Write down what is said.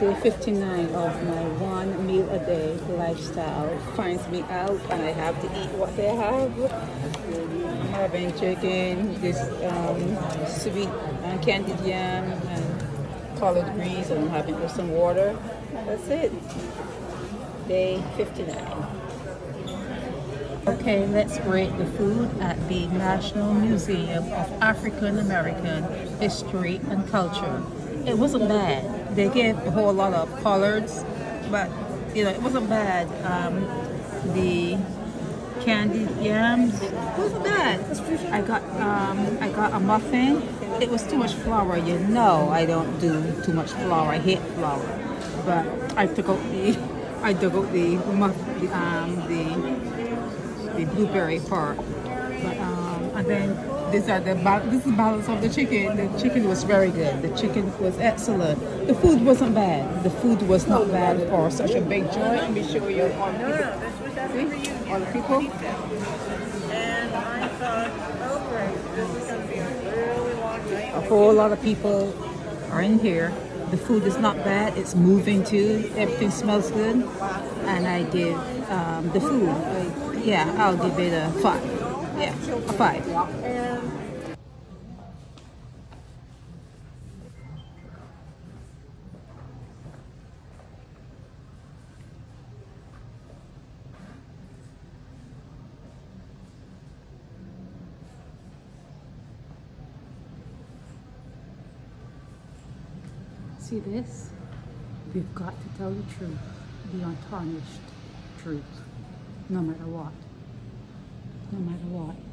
day 59 of my one meal a day lifestyle finds me out, and I have to eat what I have. I'm having chicken, this sweet candied yam and collard greens, and I'm having some water. That's it. Day 59. Okay, let's rate the food at the National Museum of African American History and Culture. It wasn't bad. They gave a whole lot of collards, but you know, it wasn't bad. The candied yams, it wasn't bad. I got a muffin. It was too much flour. You know, I don't do too much flour. I hate flour, but I dug out the blueberry part, but, and then this is the balance of the chicken. The chicken was very good. The chicken was excellent. The food wasn't bad. The food was not bad for such a big joint. Let me show you all the people. And I thought, oh, this is going to be a really long night. A whole lot of people are in here. The food is not bad. It's moving too. Everything smells good, and I give the food. Yeah, I'll give it a 5. Yeah, a 5. See this? We've got to tell the truth, the untarnished truth. No matter what. No matter what.